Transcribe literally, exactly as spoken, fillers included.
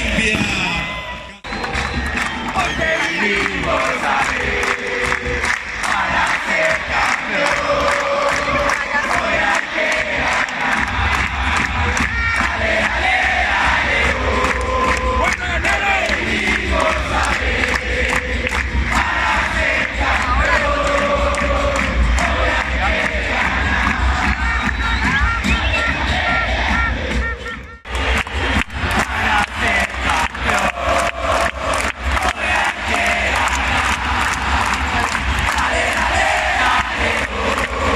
Olimpia. Hoy te vinimos a ver para ser campeón. Hoy hay que ganar. Ale, ale, ale. Bueno, ganadores. Te vinimos a ver para ser campeón. Hoy hay que ganar. Para ser campeón. Hoy hay que ganar. Ale, ale, ale.